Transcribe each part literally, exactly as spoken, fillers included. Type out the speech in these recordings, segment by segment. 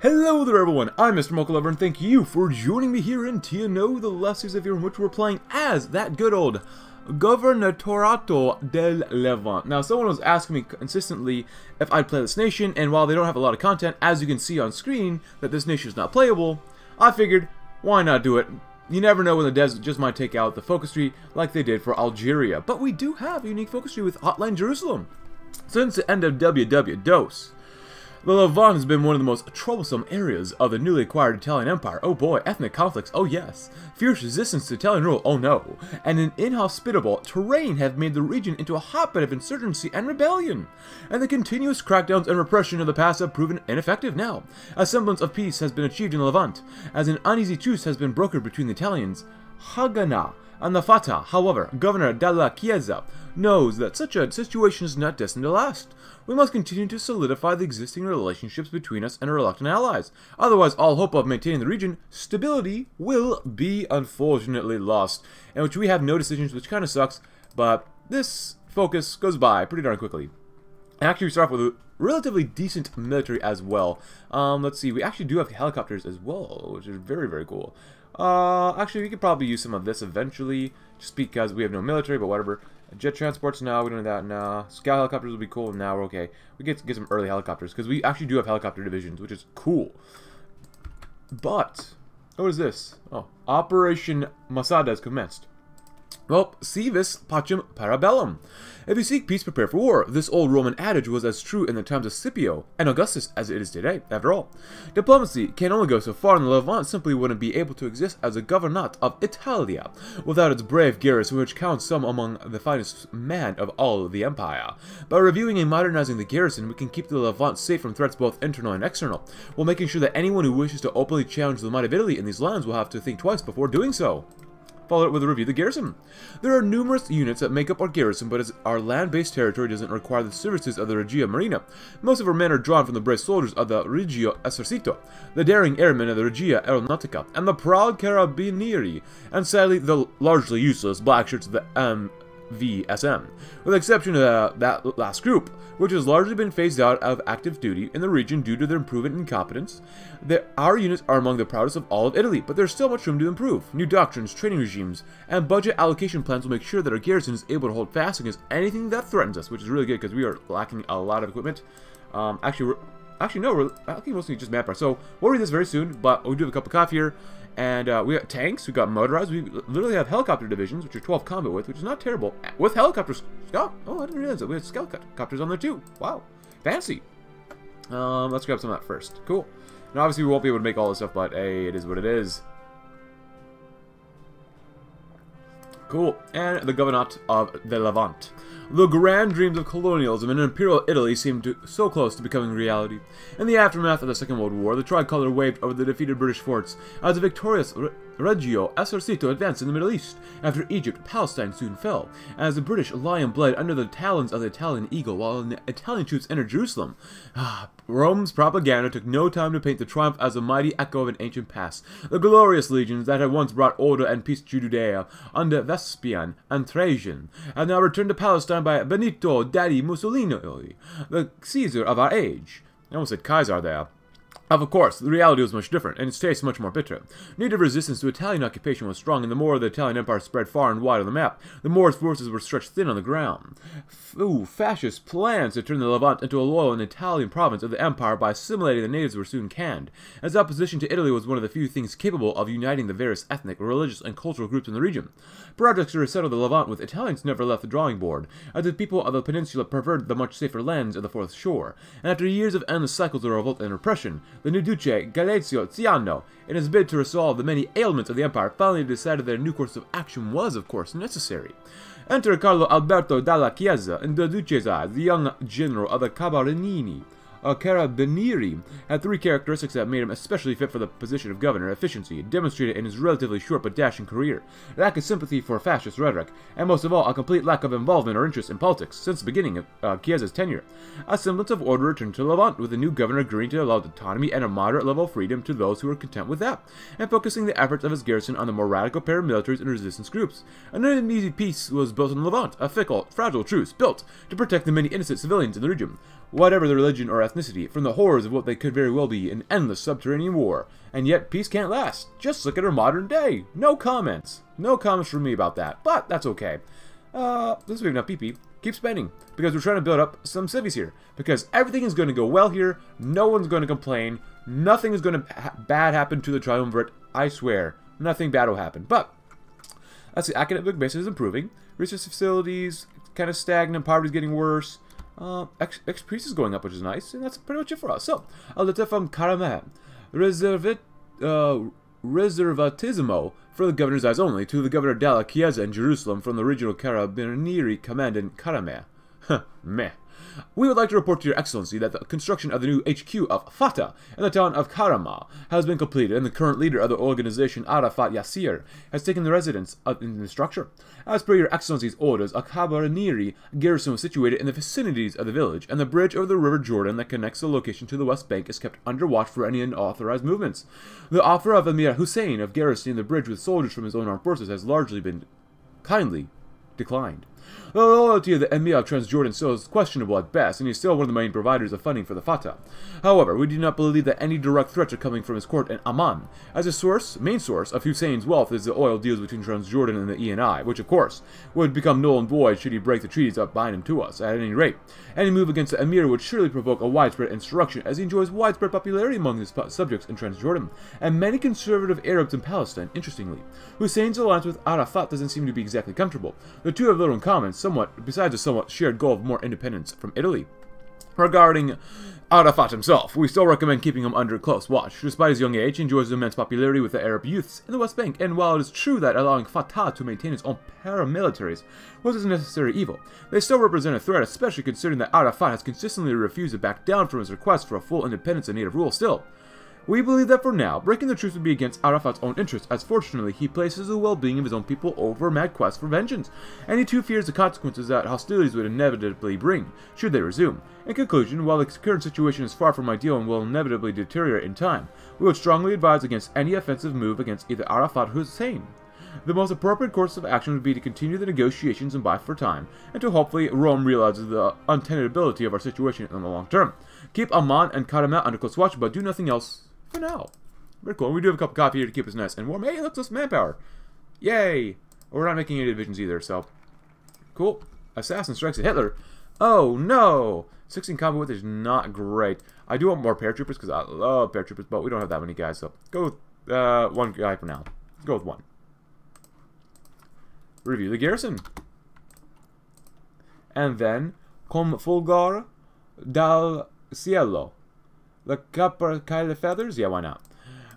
Hello there everyone, I'm Mister Mocha Lover, and thank you for joining me here in T N O, the last season of here in which we're playing as that good old Governatorato del Levante. Now someone was asking me consistently if I'd play this nation, and while they don't have a lot of content, as you can see on screen, that this nation is not playable, I figured, why not do it? You never know when the devs just might take out the focus tree like they did for Algeria. But we do have a unique focus tree with Hotline Jerusalem. Since the end of W W two, the Levant has been one of the most troublesome areas of the newly acquired Italian Empire. Oh boy, ethnic conflicts, oh yes. Fierce resistance to Italian rule, oh no. And an inhospitable terrain have made the region into a hotbed of insurgency and rebellion. And the continuous crackdowns and repression of the past have proven ineffective now. A semblance of peace has been achieved in the Levant, as an uneasy truce has been brokered between the Italians, Haganah, and the Fatah. However, Governor dalla Chiesa knows that such a situation is not destined to last. We must continue to solidify the existing relationships between us and our reluctant allies. Otherwise, all hope of maintaining the region stability will be unfortunately lost. In which we have no decisions, which kind of sucks, but this focus goes by pretty darn quickly. And actually, we start off with a relatively decent military as well. Um, let's see, we actually do have helicopters as well, which is very, very cool. Uh, actually, we could probably use some of this eventually, just because we have no military, but whatever. Jet transports, now we don't have that, nah. Scout helicopters will be cool, now we're okay. We get get some early helicopters, because we actually do have helicopter divisions, which is cool. But, oh, what is this? Oh, Operation Masada has commenced. Well, si vis pacem parabellum. If you seek peace, prepare for war. This old Roman adage was as true in the times of Scipio and Augustus as it is today, after all. Diplomacy can only go so far, and the Levant simply wouldn't be able to exist as a governorate of Italia without its brave garrison, which counts some among the finest men of all the empire. By reviewing and modernizing the garrison, we can keep the Levant safe from threats both internal and external, while making sure that anyone who wishes to openly challenge the might of Italy in these lands will have to think twice before doing so. Follow it with a review of the garrison. There are numerous units that make up our garrison, but as our land-based territory doesn't require the services of the Regia Marina, most of our men are drawn from the brave soldiers of the Regio Esercito, the daring airmen of the Regia Aeronautica, and the proud Carabinieri, and sadly the largely useless black shirts of the M V S M, with the exception of uh, that last group, which has largely been phased out of active duty in the region due to their proven incompetence. Their, our units are among the proudest of all of Italy, but there's still much room to improve. New doctrines, training regimes, and budget allocation plans will make sure that our garrison is able to hold fast against anything that threatens us, which is really good because we are lacking a lot of equipment. Um, actually, we're, actually no, we're lacking mostly just manpower. So we'll read this very soon, but we do have a cup of coffee here. And uh, we got tanks, we got motorized, we literally have helicopter divisions, which are twelve combat with, which is not terrible. With helicopters, oh, oh I didn't realize that we had scoutcopters on there too. Wow, fancy. Um, let's grab some of that first. Cool. And obviously we won't be able to make all this stuff, but hey, it is what it is. Cool. And the Governorate of the Levant. The grand dreams of colonialism in Imperial Italy seemed to, so close to becoming reality. In the aftermath of the Second World War, the tricolor waved over the defeated British forts as the victorious Re Regio Esercito advanced in the Middle East. After Egypt, Palestine soon fell, as the British lion bled under the talons of the Italian eagle while the Italian troops entered Jerusalem. Rome's propaganda took no time to paint the triumph as a mighty echo of an ancient past. The glorious legions that had once brought order and peace to Judea under Vespasian and Trajan had now returned to Palestine by Benito Daddy Mussolini, the Caesar of our age. I almost said Kaiser there. Of course, the reality was much different, and its taste much more bitter. Native resistance to Italian occupation was strong, and the more the Italian Empire spread far and wide on the map, the more its forces were stretched thin on the ground. Ooh, fascist plans to turn the Levant into a loyal and Italian province of the Empire by assimilating the natives were soon canned, as opposition to Italy was one of the few things capable of uniting the various ethnic, religious, and cultural groups in the region. Projects to resettle the Levant with Italians never left the drawing board, as the people of the peninsula preferred the much safer lands of the Fourth Shore, and after years of endless cycles of revolt and repression, the new Duce, Galeazzo Ciano, in his bid to resolve the many ailments of the Empire, finally decided that a new course of action was, of course, necessary. Enter Carlo Alberto dalla Chiesa in the Duce's eyes, the young general of the Carabinieri. Uh, Carabinieri had three characteristics that made him especially fit for the position of governor: efficiency, demonstrated in his relatively short but dashing career, lack of sympathy for fascist rhetoric, and most of all, a complete lack of involvement or interest in politics since the beginning of uh, Chiesa's tenure. A semblance of order returned to Levant, with the new governor agreeing to allow autonomy and a moderate level of freedom to those who were content with that, and focusing the efforts of his garrison on the more radical paramilitaries and resistance groups. An uneasy peace was built in Levant, a fickle, fragile truce built to protect the many innocent civilians in the region. whatever their religion or ethnicity, from the horrors of what they could very well be an endless subterranean war. And yet, peace can't last. Just look at our modern day. No comments. No comments from me about that, but that's okay. Uh, this is enough pee-pee. Keep spending, because we're trying to build up some civies here. Because everything is going to go well here. No one's going to complain. Nothing is going to ha bad happen to the triumvirate. I swear. Nothing bad will happen. But, let's see. Academic base is improving. Research facilities, kind of stagnant. Poverty's getting worse. Uh, expertise is going up, which is nice. And that's pretty much it for us. So, a letter from Karameh. Reservit... Uh, Reservatissimo for the governor's eyes only to the governor dalla Chiesa in Jerusalem from the original Carabinieri commandant Karameh. Meh. We would like to report to your excellency that the construction of the new H Q of Fatah in the town of Karameh has been completed, and the current leader of the organization, Arafat Yassir, has taken the residence of, in the structure. As per your excellency's orders, a Carabinieri garrison was situated in the vicinities of the village, and the bridge over the river Jordan that connects the location to the West Bank is kept under watch for any unauthorized movements. The offer of Emir Hussein of garrisoning the bridge with soldiers from his own armed forces has largely been kindly declined. The loyalty of the Emir of Transjordan still is questionable at best, and he's still one of the main providers of funding for the Fatah. However, we do not believe that any direct threats are coming from his court in Amman. As a source, main source of Hussein's wealth is the oil deals between Transjordan and the E N I, which of course would become null and void should he break the treaties that bind him to us. At any rate, any move against the Emir would surely provoke a widespread insurrection, as he enjoys widespread popularity among his subjects in Transjordan and many conservative Arabs in Palestine. Interestingly, Hussein's alliance with Arafat doesn't seem to be exactly comfortable. The two have little in common, somewhat besides a somewhat shared goal of more independence from Italy. Regarding Arafat himself, we still recommend keeping him under close watch. Despite his young age, he enjoys immense popularity with the Arab youths in the West Bank, and while it is true that allowing Fatah to maintain its own paramilitaries was a necessary evil, they still represent a threat, especially considering that Arafat has consistently refused to back down from his request for a full independence and native rule still. We believe that for now, breaking the truce would be against Arafat's own interests, as fortunately he places the well-being of his own people over mad quest for vengeance, and he too fears the consequences that hostilities would inevitably bring, should they resume. In conclusion, while the current situation is far from ideal and will inevitably deteriorate in time, we would strongly advise against any offensive move against either Arafat or Hussein. The most appropriate course of action would be to continue the negotiations and buy for time, until hopefully Rome realizes the untenability of our situation in the long term. Keep Amman and Karameh under close watch, but do nothing else for now. Very cool. And we do have a cup of coffee here to keep us nice and warm. Hey, look, this manpower. Yay. We're not making any divisions either, so. Cool. Assassin strikes at Hitler. Oh, no. sixteen combo width is not great. I do want more paratroopers, because I love paratroopers, but we don't have that many guys, so go with uh, one guy for now. Let's go with one. Review the garrison. And then, com fulgor dal cielo. The copper Kyle feathers? Yeah, why not?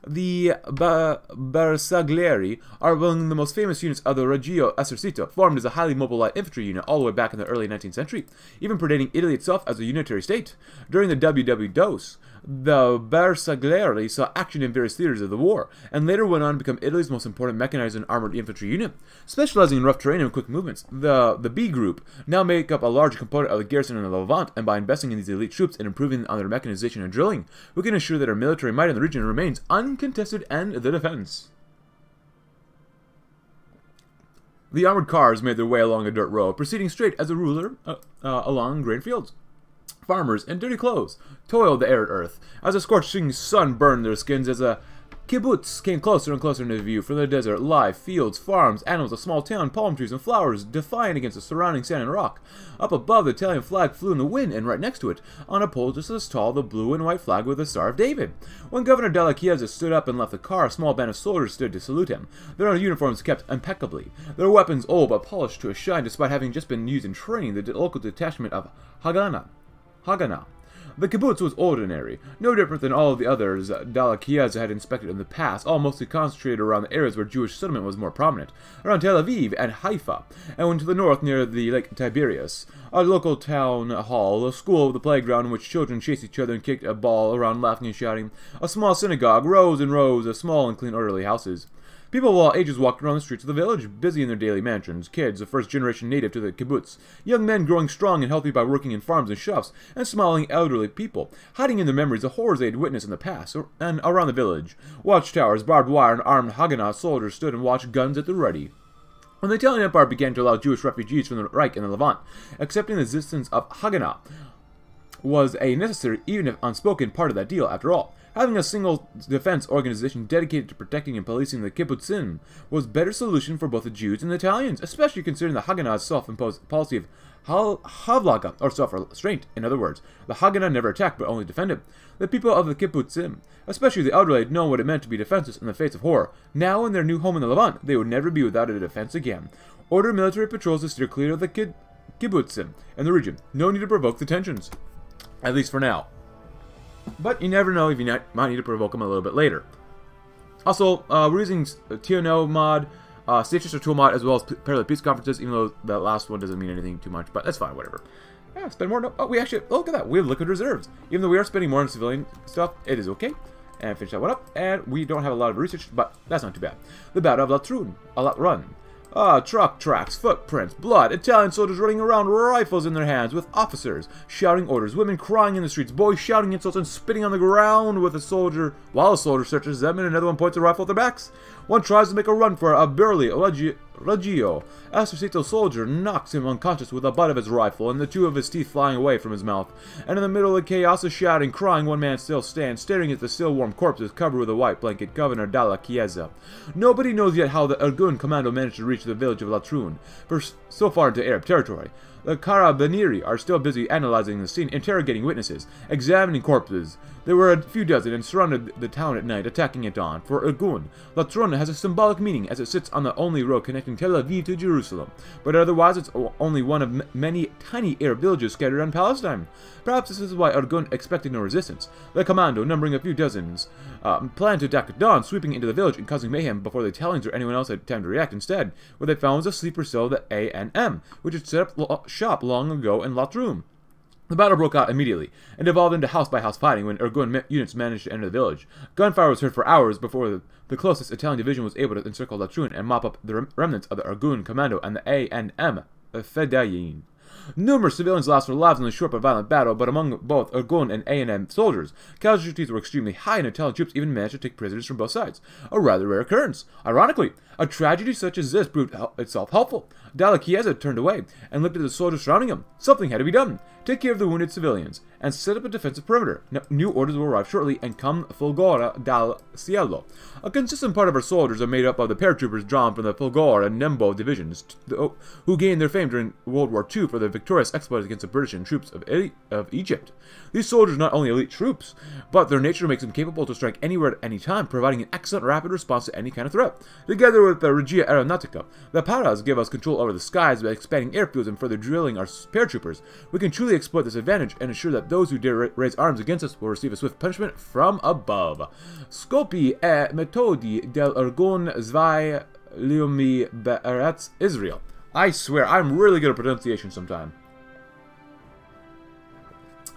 The Bersaglieri are among the most famous units of the Regio Esercito, formed as a highly mobile light infantry unit all the way back in the early nineteenth century, even predating Italy itself as a unitary state. During the W W I I, the Bersaglieri saw action in various theaters of the war, and later went on to become Italy's most important mechanized and armored infantry unit, specializing in rough terrain and quick movements. The, the B Group now make up a large component of the garrison in the Levant, and by investing in these elite troops and improving on their mechanization and drilling, we can ensure that our military might in the region remains uncontested and the defense. The armored cars made their way along a dirt road, proceeding straight as a ruler uh, uh, along grain fields. Farmers in dirty clothes toiled the arid earth as a scorching sun burned their skins. As a kibbutz came closer and closer into view from the desert, live fields, farms, animals, a small town, palm trees, and flowers defiant against the surrounding sand and rock. Up above, the Italian flag flew in the wind, and right next to it, on a pole just as tall, the blue and white flag with the Star of David. When Governor dalla Chiesa stood up and left the car, a small band of soldiers stood to salute him. Their uniforms kept impeccably, their weapons old but polished to a shine, despite having just been used in training the local detachment of Haganah. Haganah. The kibbutz was ordinary, no different than all of the others dalla Chiesa had inspected in the past, all mostly concentrated around the areas where Jewish settlement was more prominent, around Tel Aviv and Haifa, and went to the north near the Lake Tiberias. A local town hall, a school with a playground in which children chased each other and kicked a ball around laughing and shouting, a small synagogue, rows and rows of small and clean orderly houses. People of all ages walked around the streets of the village, busy in their daily mansions, kids, the first-generation native to the kibbutz, young men growing strong and healthy by working in farms and shops, and smiling elderly people, hiding in their memories the horrors they had witnessed in the past, or, and around the village. Watchtowers, barbed wire, and armed Haganah soldiers stood and watched, guns at the ready. When the Italian Empire began to allow Jewish refugees from the Reich and the Levant, accepting the existence of Haganah, was a necessary, even if unspoken, part of that deal after all. Having a single defense organization dedicated to protecting and policing the Kibbutzim was a better solution for both the Jews and the Italians, especially considering the Haganah's self-imposed policy of Havlaga, or self-restraint. In other words, the Haganah never attacked but only defended. The people of the Kibbutzim, especially the elderly, had known what it meant to be defenseless in the face of horror. Now, in their new home in the Levant, they would never be without a defense again. Order military patrols to steer clear of the kid Kibbutzim and the region. No need to provoke the tensions, at least for now. But you never know, if you not, might need to provoke them a little bit later. Also, uh, we're using T N O mod, uh, Status or Tool mod, as well as Parallel Peace Conferences, even though that last one doesn't mean anything too much, but that's fine, whatever. Yeah, spend more. No, oh, we actually, oh, look at that, we have liquid reserves. Even though we are spending more on civilian stuff, it is okay. And finish that one up, and we don't have a lot of research, but that's not too bad. The Battle of Latrun, a Latrun. Ah, uh, truck tracks, footprints, blood, Italian soldiers running around, rifles in their hands, with officers shouting orders, women crying in the streets, boys shouting insults and spitting on the ground with a soldier, while a soldier searches them and another one points a rifle at their backs. One tries to make a run for it, a burly Regio Esercito soldier knocks him unconscious with the butt of his rifle and the two of his teeth flying away from his mouth. And in the middle of the chaos of shouting, crying, one man still stands, staring at the still warm corpses covered with a white blanket, Governatorato dalla Chiesa. Nobody knows yet how the Irgun commando managed to reach the village of Latrun, for so far into Arab territory. The Carabinieri are still busy analyzing the scene, interrogating witnesses, examining corpses. There were a few dozen and surrounded the town at night, attacking at dawn. For Irgun, Latrun has a symbolic meaning as it sits on the only road connecting Tel Aviv to Jerusalem, but otherwise it's only one of m many tiny Arab villages scattered around Palestine. Perhaps this is why Irgun expected no resistance. The commando, numbering a few dozens, um, planned to attack at dawn, sweeping into the village and causing mayhem before the Italians or anyone else had time to react. Instead, what they found was a sleeper cell of the A N M, which had set up shop long ago in Latrun. The battle broke out immediately, and evolved into house-by-house fighting when Irgun units managed to enter the village. Gunfire was heard for hours before the, the closest Italian division was able to encircle Latrun and mop up the rem remnants of the Irgun commando and the A N M Fedayeen. Numerous civilians lost their lives in the short but violent battle, but among both Irgun and A N M soldiers, casualties were extremely high, and Italian troops even managed to take prisoners from both sides. A rather rare occurrence. Ironically, a tragedy such as this proved itself helpful. Dalla Chiesa turned away and looked at the soldiers surrounding him. Something had to be done. Take care of the wounded civilians, and set up a defensive perimeter. No, new orders will arrive shortly, and come Fulgora dal Cielo. A consistent part of our soldiers are made up of the paratroopers drawn from the Fulgora and Nembo divisions, who gained their fame during World War Two for their victorious exploits against the British and troops of, e of Egypt. These soldiers are not only elite troops, but their nature makes them capable to strike anywhere at any time, providing an excellent rapid response to any kind of threat. Together with the Regia Aeronautica, the Paras give us control over the skies by expanding airfields and further drilling our paratroopers. We can truly exploit this advantage and ensure that those who dare raise arms against us will receive a swift punishment from above. Scopi e metodi del Irgun Zvai Be'eretz Israel. I swear, I'm really good at pronunciation sometime.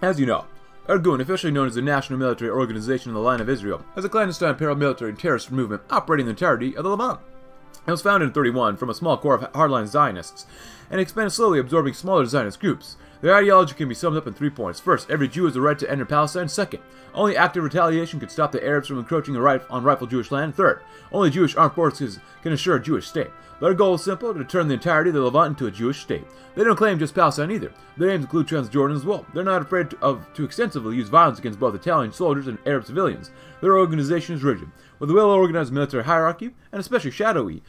As you know, Irgun, officially known as the National Military Organization in the Line of Israel, is a clandestine paramilitary and terrorist movement operating the entirety of the Levant. It was founded in thirty-one from a small core of hardline Zionists, and expanded slowly, absorbing smaller Zionist groups. Their ideology can be summed up in three points. First, every Jew has the right to enter Palestine. Second, only active retaliation could stop the Arabs from encroaching on rightful Jewish land. Third, only Jewish armed forces can assure a Jewish state. Their goal is simple, to turn the entirety of the Levant into a Jewish state. They don't claim just Palestine either. Their aims include Transjordan as well. They're not afraid to, of, to extensively use violence against both Italian soldiers and Arab civilians. Their organization is rigid, with a well-organized military hierarchy, and especially shadowy.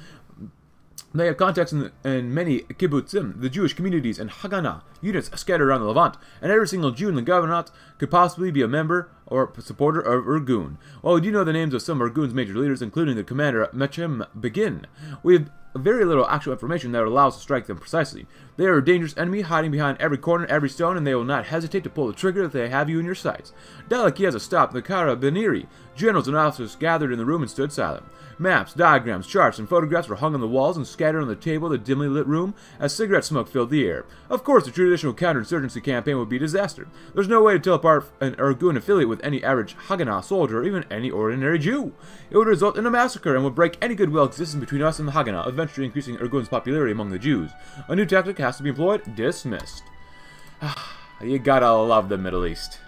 They have contacts in, the, in many kibbutzim, the Jewish communities, and Haganah units scattered around the Levant, and every single Jew in the Governorate could possibly be a member or supporter of Irgun. While we do know the names of some of Irgun's major leaders, including the commander Mechem Begin, we have very little actual information that allows us to strike them precisely. They are a dangerous enemy, hiding behind every corner, every stone, and they will not hesitate to pull the trigger if they have you in your sights. Dalla Chiesa stopped the Carabinieri. Generals and officers gathered in the room and stood silent. Maps, diagrams, charts, and photographs were hung on the walls and scattered on the table of the dimly lit room as cigarette smoke filled the air. Of course, the traditional counterinsurgency campaign would be a disaster. There's no way to tell apart an Irgun affiliate with any average Haganah soldier or even any ordinary Jew. It would result in a massacre and would break any goodwill existing between us and the Haganah, eventually increasing Irgun's popularity among the Jews. A new tactic has to be employed. Dismissed. You gotta love the Middle East.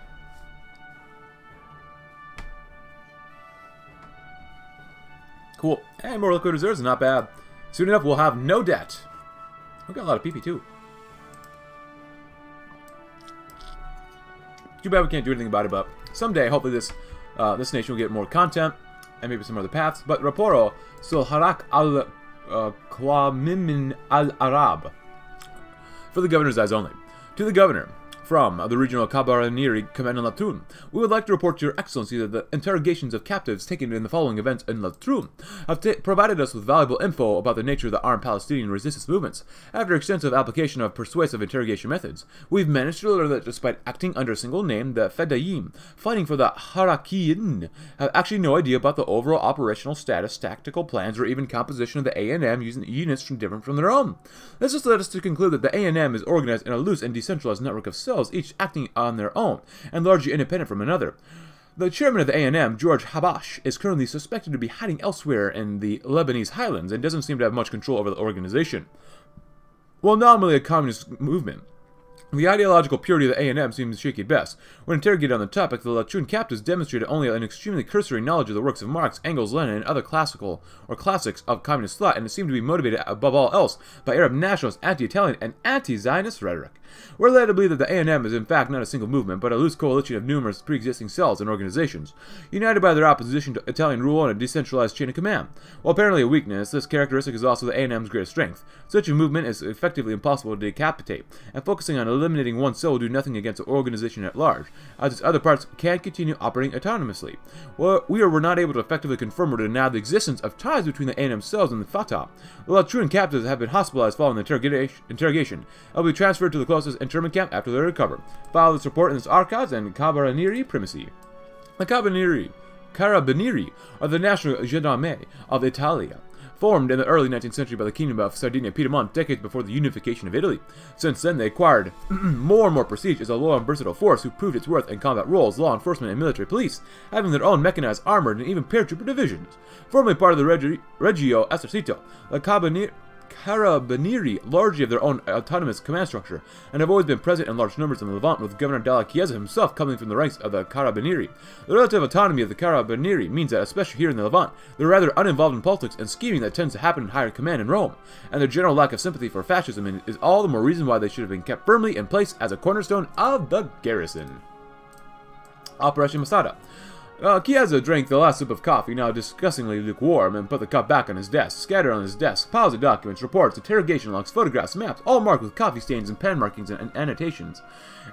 Cool. And more liquid reserves, not bad. Soon enough, we'll have no debt. We've got a lot of P P, too. Too bad we can't do anything about it, but someday, hopefully, this uh, this nation will get more content and maybe some other paths. But Raporo sul Harak al Qawamin al Arab, for the governor's eyes only. To the governor from the regional Carabinieri command in Latrun, we would like to report to your excellency that the interrogations of captives taken in the following events in Latrun have provided us with valuable info about the nature of the armed Palestinian resistance movements. After extensive application of persuasive interrogation methods, we've managed to learn that despite acting under a single name, the Fedayeen fighting for the Harakiyin have actually no idea about the overall operational status, tactical plans, or even composition of the A N M using units from different from their own. This has led us to conclude that the A N M is organized in a loose and decentralized network of cells, each acting on their own, and largely independent from another. The chairman of the A N M, George Habash, is currently suspected to be hiding elsewhere in the Lebanese highlands and doesn't seem to have much control over the organization. While nominally a communist movement, the ideological purity of the A N M seems shaky at best. When interrogated on the topic, the Latrun captives demonstrated only an extremely cursory knowledge of the works of Marx, Engels, Lenin, and other classical or classics of communist thought, and it seemed to be motivated above all else by Arab nationalist, anti-Italian, and anti-Zionist rhetoric. We're led to believe that the A N M is in fact not a single movement, but a loose coalition of numerous pre-existing cells and organizations, united by their opposition to Italian rule and a decentralized chain of command. While apparently a weakness, this characteristic is also the A N M's greatest strength. Such a movement is effectively impossible to decapitate, and focusing on eliminating one cell will do nothing against the organization at large, as its other parts can continue operating autonomously. Well, we were not able to effectively confirm or deny the existence of ties between the A N M cells and the Fatah. The Latrun captives have been hospitalized following the interroga interrogation. They'll be transferred to the closest internment camp after they recover. File this report in this archives and Carabinieri primacy. The Carabinieri, Carabinieri are the national gendarmerie of Italia, formed in the early nineteenth century by the Kingdom of Sardinia Piedmont decades before the unification of Italy. Since then, they acquired more and more prestige as a loyal and versatile force who proved its worth in combat roles, law enforcement, and military police, having their own mechanized, armored, and even paratrooper divisions. Formerly part of the Regi Regio Esercito, the Carabinieri Carabinieri, largely of their own autonomous command structure, and have always been present in large numbers in the Levant, with Governor dalla Chiesa himself coming from the ranks of the Carabinieri. The relative autonomy of the Carabinieri means that, especially here in the Levant, they're rather uninvolved in politics and scheming that tends to happen in higher command in Rome, and their general lack of sympathy for fascism is all the more reason why they should have been kept firmly in place as a cornerstone of the garrison. Operation Masada. Uh, Chiesa drank the last sip of coffee, now disgustingly lukewarm, and put the cup back on his desk. Scattered on his desk, piles of documents, reports, interrogation logs, photographs, maps, all marked with coffee stains and pen markings and annotations.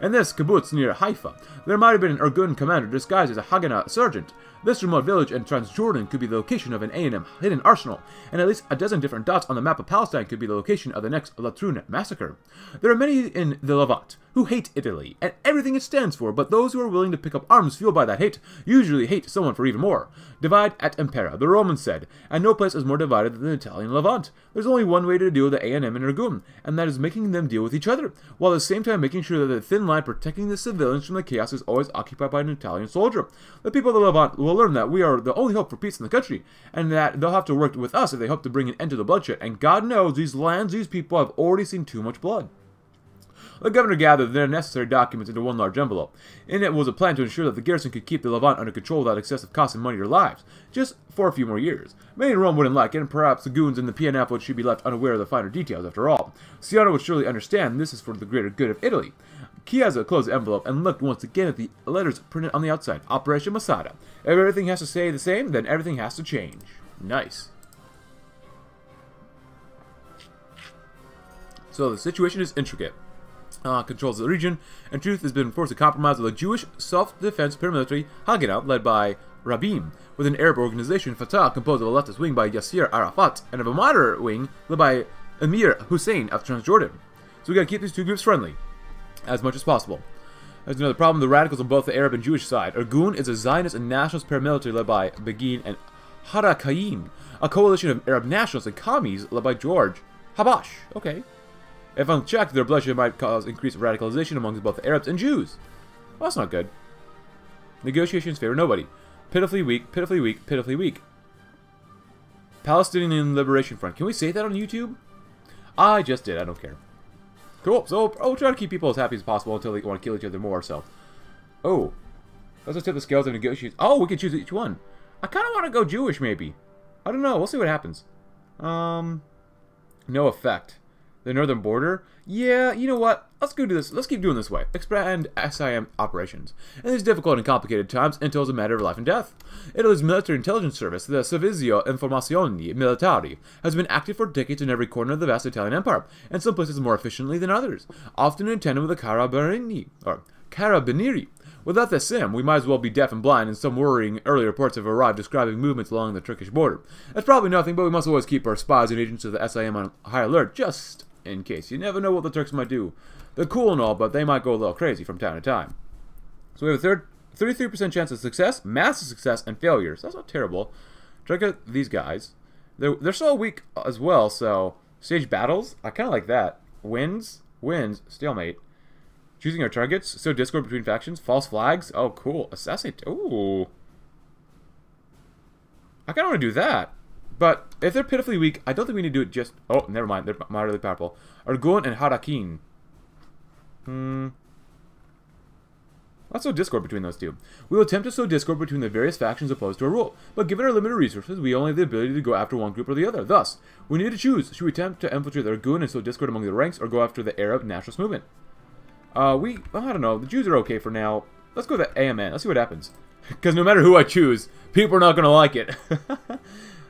In this kibbutz near Haifa, there might have been an Irgun commander disguised as a Haganah sergeant. This remote village in Transjordan could be the location of an A N M hidden arsenal, and at least a dozen different dots on the map of Palestine could be the location of the next Latrun massacre. There are many in the Levant who hate Italy and everything it stands for, but those who are willing to pick up arms fueled by that hate usually hate someone for even more. Divide et impera, the Romans said, and no place is more divided than the Italian Levant. There's only one way to deal with the A N M and Irgun, and that is making them deal with each other, while at the same time making sure that the thin line protecting the civilians from the chaos is always occupied by an Italian soldier. The people of the Levant will learn that we are the only hope for peace in the country, and that they'll have to work with us if they hope to bring an end to the bloodshed, and God knows these lands, these people have already seen too much blood. The governor gathered their necessary documents into one large envelope. In it was a plan to ensure that the garrison could keep the Levant under control without excessive cost and money or lives, just for a few more years. Many in Rome wouldn't like it, and perhaps the goons in the P N F would should be left unaware of the finer details after all. Ciano would surely understand this is for the greater good of Italy. Chiesa closed the envelope and looked once again at the letters printed on the outside. Operation Masada. If everything has to stay the same, then everything has to change. Nice. So the situation is intricate. Uh, controls the region, and truth has been forced to compromise with a Jewish self-defense paramilitary Haganah led by Rabim, with an Arab organization, Fatah, composed of a leftist wing by Yassir Arafat, and of a moderate wing led by Emir Hussein of Transjordan. So we gotta keep these two groups friendly as much as possible. There's another problem, the radicals on both the Arab and Jewish side. Irgun is a Zionist and nationalist paramilitary led by Begin and Harakiyin, a coalition of Arab nationalists and commies led by George Habash. Okay. If unchecked, their bloodshed might cause increased radicalization amongst both the Arabs and Jews. Well, that's not good. Negotiations favor nobody. Pitifully weak, pitifully weak, pitifully weak. Palestinian Liberation Front. Can we say that on YouTube? I just did. I don't care. Cool. So, I'll try to keep people as happy as possible until they want to kill each other more, so. Oh. Let's just tip the scales and negotiate. Oh, we can choose each one. I kind of want to go Jewish, maybe. I don't know. We'll see what happens. Um, no effect. the northern border? Yeah, you know what? Let's go do this. Let's keep doing this way. Expand S I M operations. In these difficult and complicated times, Intel is a matter of life and death. Italy's military intelligence service, the Servizio Informazioni Militari, has been active for decades in every corner of the vast Italian empire, and some places more efficiently than others, often in tandem with the Carabinieri, or Carabinieri. Without the S I M, we might as well be deaf and blind, and some worrying early reports have arrived describing movements along the Turkish border. That's probably nothing, but we must always keep our spies and agents of the S I M on high alert, just in case. You never know what the Turks might do. They're cool and all, but they might go a little crazy from time to time. So we have a third, thirty-three percent chance of success, massive success, and failures. That's not terrible. Check out these guys. They're, they're so weak as well, so... Stage battles? I kind of like that. Wins? Wins. Stalemate. Choosing our targets, so discord between factions, false flags, oh cool, assassinate, ooh. I kinda wanna do that, but if they're pitifully weak, I don't think we need to do it just, oh, never mind, they're moderately powerful. Irgun and Harakiyin. Hmm. Let's sow discord between those two. We will attempt to sow discord between the various factions opposed to our rule, but given our limited resources, we only have the ability to go after one group or the other. Thus, we need to choose, should we attempt to infiltrate the Irgun and sow discord among the ranks, or go after the Arab nationalist movement? Uh, we, I don't know, the Jews are okay for now. Let's go to the A M N, let's see what happens. Because no matter who I choose, people are not going to like it.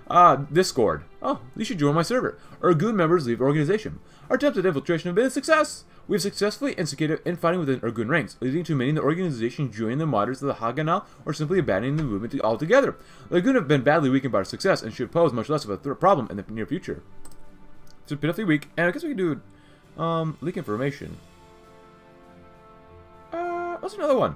uh, Discord. Oh, you should join my server. Irgun members leave organization. Our attempted infiltration have been a success. We have successfully instigated infighting within Irgun ranks, leading to many in the organization joining the moderates of the Haganah or simply abandoning the movement altogether. The Irgun have been badly weakened by our success and should pose much less of a th problem in the near future. So pitifully weak, and I guess we can do, um, leak information. Let's do another one.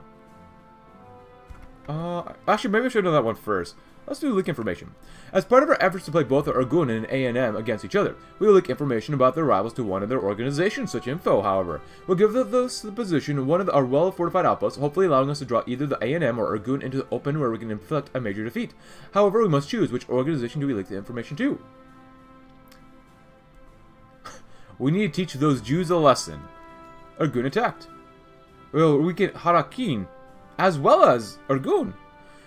Uh, actually, maybe I should do that one first. Let's do leak information. As part of our efforts to play both Irgun and A N M against each other, we will leak information about their rivals to one of their organizations. Such info, however, will give us the position of one of our well-fortified outposts, hopefully allowing us to draw either the A N M or Irgun into the open where we can inflict a major defeat. However, we must choose which organization do we leak the information to. We need to teach those Jews a lesson. Irgun attacked. Well, we get Harakiyin, as well as Irgun.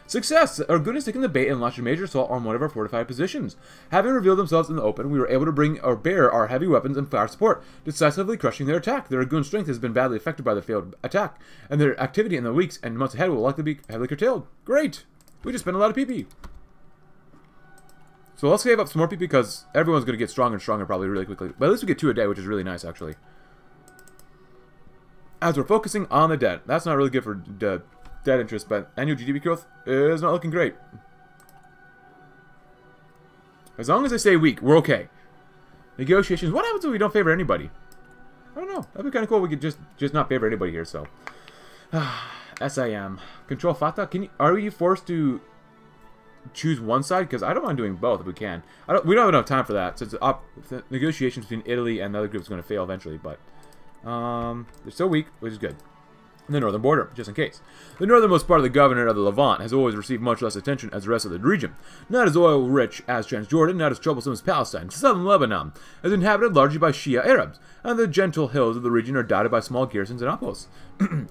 Success! Irgun has taken the bait and launched a major assault on one of our fortified positions. Having revealed themselves in the open, we were able to bring or bear our heavy weapons and fire support, decisively crushing their attack. Their Irgun strength has been badly affected by the failed attack, and their activity in the weeks and months ahead will likely be heavily curtailed. Great! We just spent a lot of P P. So let's save up some more P P because everyone's going to get stronger and stronger probably really quickly. But at least we get two a day, which is really nice actually. As we're focusing on the debt. That's not really good for de debt interest, but annual G D P growth is not looking great. As long as I stay weak, we're okay. Negotiations. What happens if we don't favor anybody? I don't know. That'd be kind of cool. We could just just not favor anybody here, so. S I M. Control Fatah. Can you, are you forced to choose one side? Because I don't mind doing both if we can. I don't, we don't have enough time for that, since the, op the negotiations between Italy and the other group is going to fail eventually, but... Um, they're still weak, which is good. And the northern border, just in case. The northernmost part of the Governorate of the Levant has always received much less attention as the rest of the region. Not as oil-rich as Transjordan, not as troublesome as Palestine. Southern Lebanon is inhabited largely by Shia Arabs, and the gentle hills of the region are dotted by small garrisons and outposts.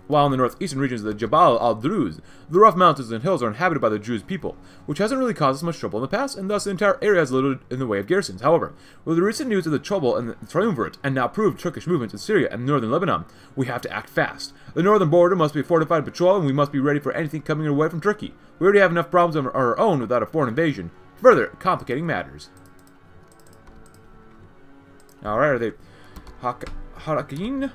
While in the northeastern regions of the Jabal al Druze, the rough mountains and hills are inhabited by the Druze people, which hasn't really caused us much trouble in the past, and thus the entire area has little in the way of garrisons. However, with the recent news of the trouble in the Triumvirate and now proved Turkish movements in Syria and northern Lebanon, we have to act fast. The northern border must be fortified by patrol, and we must be ready for anything coming away from Turkey. We already have enough problems of our own without a foreign invasion, further complicating matters. Alright, are they... Harakiyin?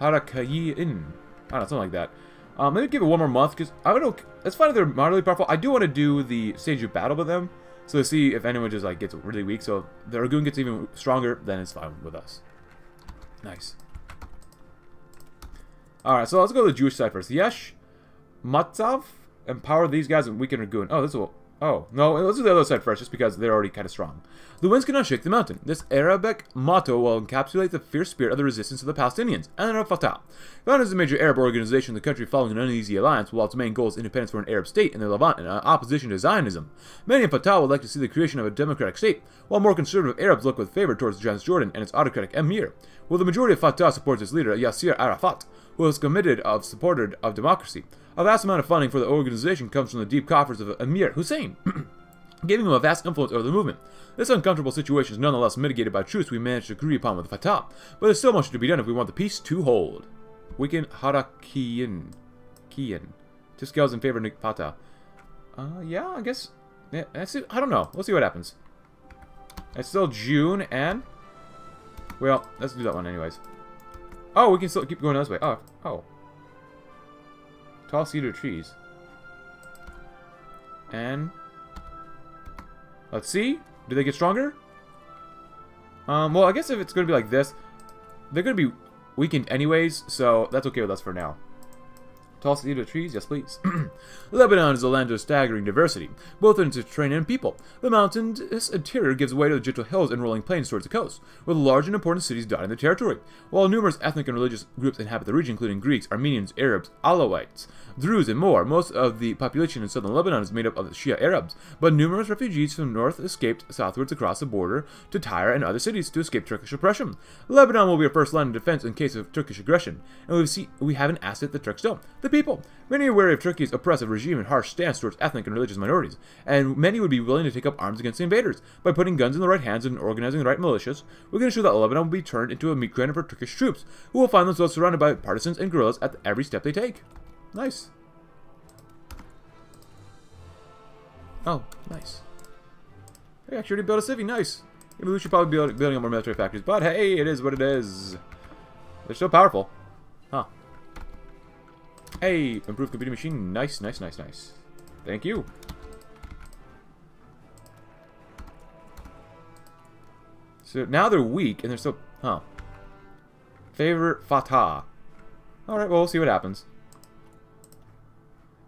Harakiyin. I don't know, something like that. Um, maybe give it one more month, because I don't... It's fine if they're moderately powerful. I do want to do the stage of battle with them, so to see if anyone just, like, gets really weak. So if the Irgun gets even stronger, then it's fine with us. Nice. Alright, so let's go to the Jewish side first. Yesh, Matzav, empower these guys and weaken Irgun. Oh, this will... Oh, no, let's do the other side first, just because they're already kind of strong. The winds cannot shake the mountain. This Arabic motto will encapsulate the fierce spirit of the resistance of the Palestinians, and of Fatah. Fatah is a major Arab organization in the country following an uneasy alliance, while its main goal is independence for an Arab state in the Levant and opposition to Zionism. Many in Fatah would like to see the creation of a democratic state, while more conservative Arabs look with favor towards Transjordan and its autocratic emir. While the majority of Fatah supports its leader, Yassir Arafat, who is committed of supported of democracy. A vast amount of funding for the organization comes from the deep coffers of Emir Hussein. giving him a vast influence over the movement. This uncomfortable situation is nonetheless mitigated by truce we managed to agree upon with Fatah, but there's still much to be done if we want the peace to hold. Weaken Harakiyin. Kiyin. Two scales in favor of Fatah. Uh, yeah, I guess. Yeah, that's it. I don't know. We'll see what happens. It's still June, and... Well, let's do that one anyways. Oh, we can still keep going this way. Oh, oh. Tall cedar trees. And... let's see. Do they get stronger? Um, well, I guess if it's going to be like this, they're going to be weakened anyways, so that's okay with us for now. Tall cedar trees? Yes, please. Lebanon is a land of staggering diversity, both in terrain and people. The mountainous interior gives way to the gentle hills and rolling plains towards the coast, with large and important cities dotting the territory. While numerous ethnic and religious groups inhabit the region, including Greeks, Armenians, Arabs, Alawites, Druze, and more, most of the population in southern Lebanon is made up of Shia Arabs, but numerous refugees from the north escaped southwards across the border to Tyre and other cities to escape Turkish oppression. Lebanon will be our first line of defense in case of Turkish aggression, and we see we have an asset the Turks don't. The people. Many are wary of Turkey's oppressive regime and harsh stance towards ethnic and religious minorities, and many would be willing to take up arms against the invaders. By putting guns in the right hands and organizing the right militias, we can ensure that Lebanon will be turned into a meat grinder for Turkish troops, who will find themselves surrounded by partisans and guerrillas at every step they take. Nice. Oh, nice. They actually already built a city. Nice. Maybe we should probably be building up more military factories, but hey, it is what it is. They're so powerful. Huh. Hey, improved computing machine. Nice, nice, nice, nice. Thank you. So now they're weak and they're still... Huh. Favor Fatah. Alright, well, we'll see what happens.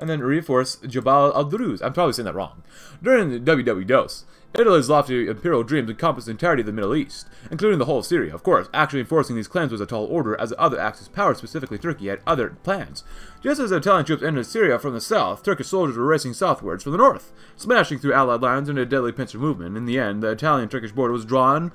And then reinforce Jabal al Druze. I'm probably saying that wrong. During the W W I I, Italy's lofty imperial dreams encompassed the entirety of the Middle East, including the whole of Syria, of course. Actually enforcing these claims was a tall order, as the other Axis powers, specifically Turkey, had other plans. Just as the Italian troops entered Syria from the south, Turkish soldiers were racing southwards from the north, smashing through Allied lines in a deadly pincer movement. In the end, the Italian-Turkish border was drawn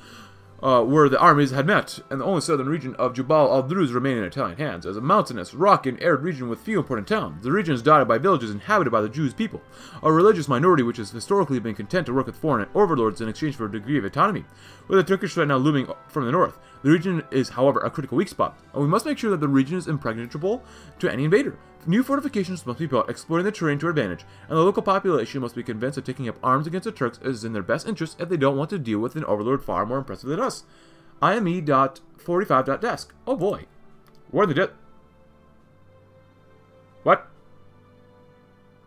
Uh, where the armies had met, and the only southern region of Jabal al Druze remained in Italian hands. As a mountainous, rocky, and arid region with few important towns, the region is dotted by villages inhabited by the Jews people, a religious minority which has historically been content to work with foreign overlords in exchange for a degree of autonomy. With the Turkish threat now looming from the north, the region is, however, a critical weak spot, and we must make sure that the region is impenetrable to any invader. New fortifications must be built, exploiting the terrain to advantage, and the local population must be convinced that taking up arms against the Turks is in their best interest if they don't want to deal with an overlord far more impressive than us. I M E dot forty-five dot desk. Oh boy. Where the de- What?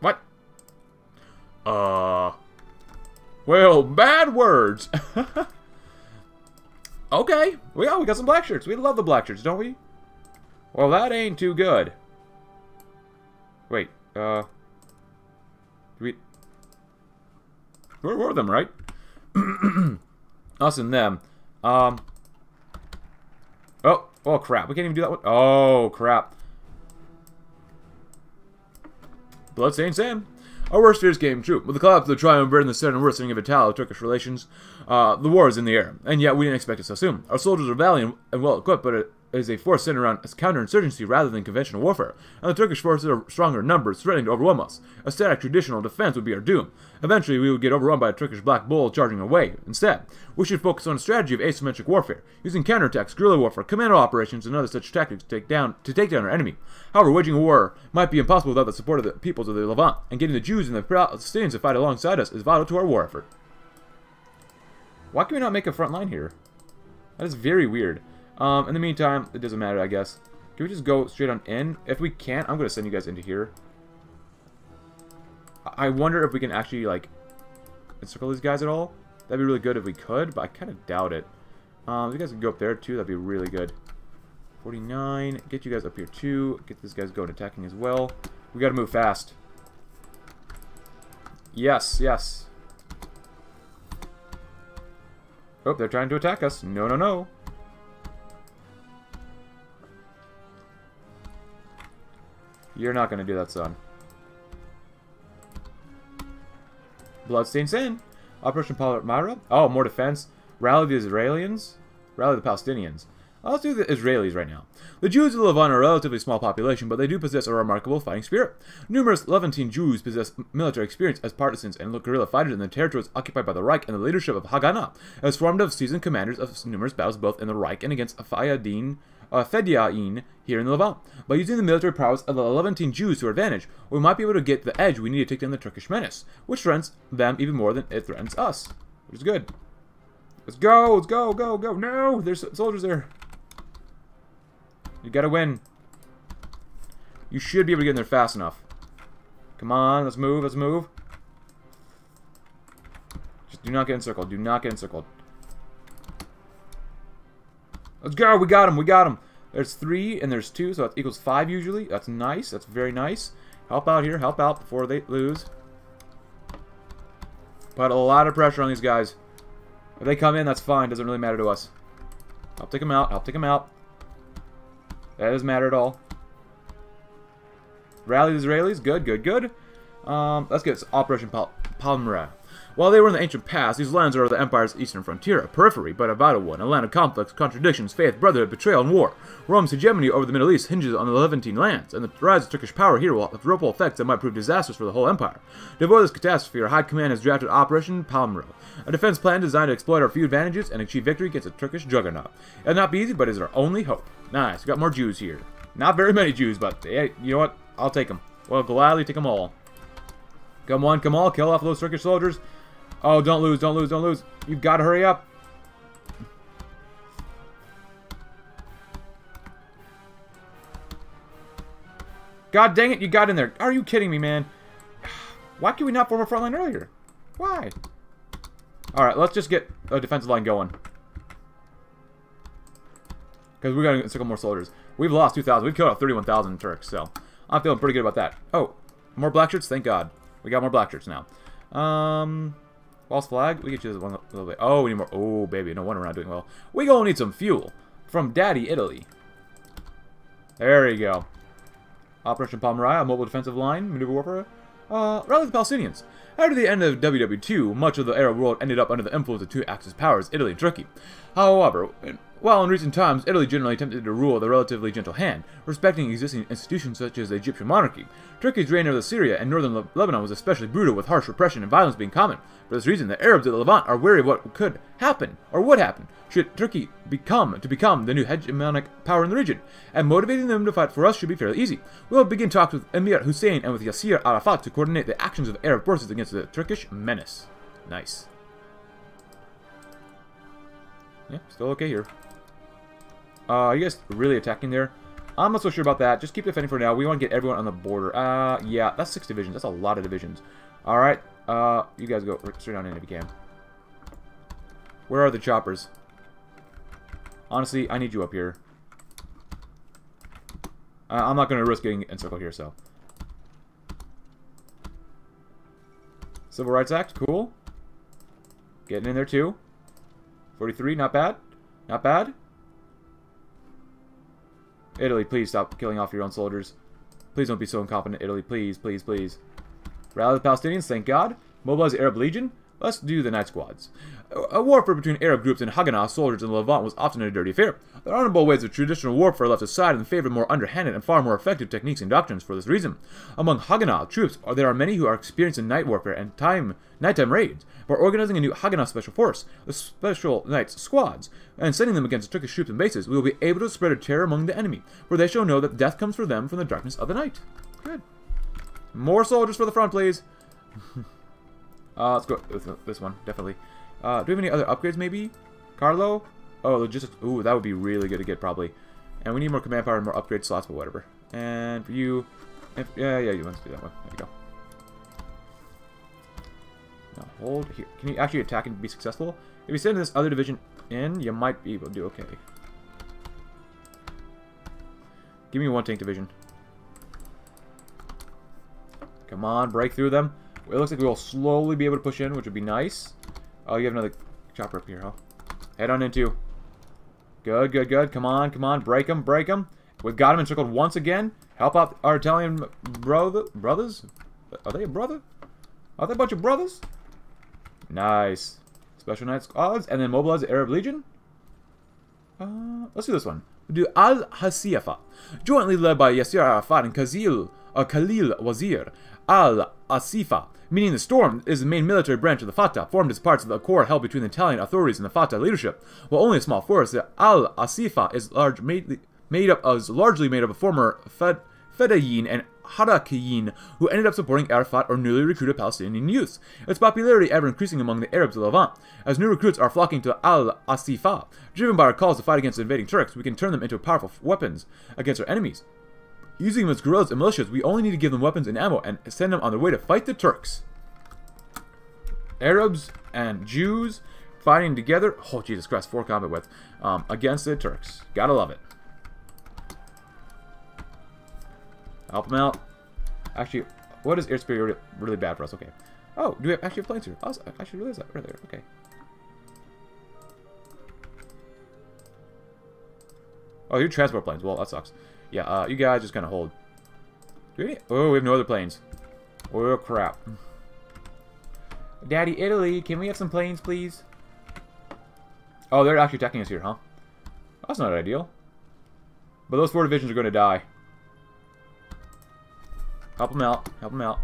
What? Uh... Well, bad words! Okay. Well, yeah, we got some black shirts. We love the black shirts, don't we? Well, that ain't too good. Wait, uh... Did we... Where were them, right? Us and them. Um... Oh, oh crap. We can't even do that one. Oh, crap. Bloodstained Sam. Our worst fears came true. With the collapse of the triumvirate and the sudden worsening of Italo-Turkish relations, uh, the war is in the air, and yet we didn't expect it so soon. Our soldiers are valiant and well-equipped, but it is a force centered around counterinsurgency rather than conventional warfare, and the Turkish forces are stronger in numbers, threatening to overwhelm us. A static traditional defense would be our doom. Eventually, we would get overrun by a Turkish black bull charging away. Instead, we should focus on a strategy of asymmetric warfare, using counterattacks, guerrilla warfare, commando operations, and other such tactics to take down, to take down our enemy. However, waging a war might be impossible without the support of the peoples of the Levant, and getting the Jews and the Palestinians to fight alongside us is vital to our war effort. Why can we not make a front line here? That is very weird. Um, in the meantime, it doesn't matter, I guess. Can we just go straight on in? If we can't, I'm going to send you guys into here. I wonder if we can actually, like, encircle these guys at all. That'd be really good if we could, but I kind of doubt it. Um, if you guys can go up there, too, that'd be really good. forty-nine. Get you guys up here, too. Get these guys going attacking as well. We got to move fast. Yes, yes. Oh, they're trying to attack us. No, no, no. You're not going to do that, son. Bloodstained Sin. Operation Palmyra. Oh, more defense. Rally the Israelis. Rally the Palestinians. Let's do the Israelis right now. The Jews of the Levant are a relatively small population, but they do possess a remarkable fighting spirit. Numerous Levantine Jews possess military experience as partisans and guerrilla fighters in the territories occupied by the Reich, and the leadership of Haganah as formed of seasoned commanders of numerous battles both in the Reich and against Fedayeen uh, Fedayeen here in the Levant. By using the military prowess of the Levantine Jews to our advantage, we might be able to get the edge we need to take down the Turkish menace, which threatens them even more than it threatens us. Which is good. Let's go, let's go, go, go. No, there's soldiers there. You gotta win. You should be able to get in there fast enough. Come on, let's move, let's move. Just do not get encircled, do not get encircled. Let's go, we got him, we got him. There's three and there's two, so that equals five usually. That's nice, that's very nice. Help out here, help out before they lose. Put a lot of pressure on these guys. If they come in, that's fine. Doesn't really matter to us. I'll take them out. I'll take them out. That doesn't matter at all. Rally the Israelis. Good, good, good. Um, let's get Operation Pal Palmyra. While they were in the ancient past, these lands are the Empire's eastern frontier, a periphery, but a vital one, a land of conflicts, contradictions, faith, brotherhood, betrayal, and war. Rome's hegemony over the Middle East hinges on the Levantine lands, and the rise of Turkish power here will have ripple effects that might prove disastrous for the whole empire. To avoid this catastrophe, our High Command has drafted Operation Palmyra, a defense plan designed to exploit our few advantages and achieve victory against the Turkish juggernaut. It'll not be easy, but it's our only hope. Nice, we got more Jews here. Not very many Jews, but hey, you know what? I'll take them. Well, gladly take them all. Come on, come on, kill off those Turkish soldiers. Oh, don't lose, don't lose, don't lose. You've got to hurry up. God dang it, you got in there. Are you kidding me, man? Why can we not form a front line earlier? Why? Alright, let's just get a defensive line going. Because we're going to encircle more soldiers. We've lost two thousand. We've killed off thirty-one thousand Turks, so I'm feeling pretty good about that. Oh, more black shirts? Thank God. We got more black shirts now. Um, false flag. We get you this one a little bit. Oh, we need more. Oh, baby. No wonder we're not doing well. We gonna need some fuel from Daddy Italy. There you go. Operation Palmyra, mobile defensive line, maneuver warfare. Uh, rally the Palestinians. After the end of W W two, much of the Arab world ended up under the influence of two Axis powers, Italy and Turkey. However, while in recent times, Italy generally attempted to rule with a relatively gentle hand, respecting existing institutions such as the Egyptian monarchy, Turkey's reign over Syria and northern Le Lebanon was especially brutal, with harsh repression and violence being common. For this reason, the Arabs of the Levant are wary of what could happen, or would happen, should Turkey become to become the new hegemonic power in the region, and motivating them to fight for us should be fairly easy. We'll begin talks with Emir Hussein and with Yassir Arafat to coordinate the actions of Arab forces against the Turkish menace. Nice. Yeah, still okay here. Uh, you guys really attacking there? I'm not so sure about that. Just keep defending for now. We want to get everyone on the border. Uh, yeah, that's six divisions. That's a lot of divisions. All right. Uh, you guys go straight on in if you can. Where are the choppers? Honestly, I need you up here. Uh, I'm not going to risk getting encircled here, so. Civil Rights Act, cool. Getting in there, too. forty-three, not bad. Not bad. Italy, please stop killing off your own soldiers. Please don't be so incompetent, Italy. Please, please, please. Rally the Palestinians, thank God. Mobilize the Arab Legion. Let's do the night squads. A warfare between Arab groups and Haganah soldiers in the Levant was often a dirty affair. The honorable ways of traditional warfare left aside and favored more underhanded and far more effective techniques and doctrines for this reason. Among Haganah troops, there are many who are experienced in night warfare and time nighttime raids. By organizing a new Haganah special force, the special night squads, and sending them against the Turkish troops and bases, we will be able to spread a terror among the enemy, for they shall know that death comes for them from the darkness of the night. Good. More soldiers for the front, please. Uh, let's go with this one, definitely. Uh, do we have any other upgrades, maybe? Carlo? Oh, logistics. Ooh, that would be really good to get, probably. And we need more command power and more upgrade slots, but whatever. And for you... If, yeah, yeah, you want to do that one. There you go. Now, hold here. Can you actually attack and be successful? If you send this other division in, you might be able to do okay. Give me one tank division. Come on, break through them. It looks like we will slowly be able to push in, which would be nice. Oh, you have another chopper up here, huh? Head on into. Good, good, good. Come on, come on. Break them, break them. We've got them encircled once again. Help out our Italian brother brothers. Are they a brother? Are they a bunch of brothers? Nice. Special Night Squads. And then mobilize the Arab Legion. Uh, let's do this one. We'll do Al-Asifa, jointly led by Yassir Arafat and Khazil, uh, Khalil Wazir. Al-Asifa, meaning the Storm, is the main military branch of the Fatah, formed as parts of the accord held between the Italian authorities and the Fatah leadership. While only a small force, the Al-Asifa is large, made, made up is largely made up of former Fed, Fedayeen and Harakiyin, who ended up supporting Arafat or newly recruited Palestinian youths. Its popularity ever increasing among the Arabs of Levant, as new recruits are flocking to Al-Asifa. Driven by our calls to fight against invading Turks, we can turn them into powerful weapons against our enemies. Using them as guerrillas and militias, we only need to give them weapons and ammo and send them on their way to fight the Turks. Arabs and Jews fighting together. Oh, Jesus Christ, four combat width. Um, against the Turks. Gotta love it. Help them out. Actually, what is air superiority really bad for us? Okay. Oh, do we have actually have planes here? Awesome. I should realize that earlier. Okay. Oh, your transport planes. Well, that sucks. Yeah, uh, you guys just kind of hold. Do we oh, we have no other planes. Oh, crap. Daddy Italy, can we have some planes, please? Oh, they're actually attacking us here, huh? That's not ideal. But those four divisions are going to die. Help them out. Help them out.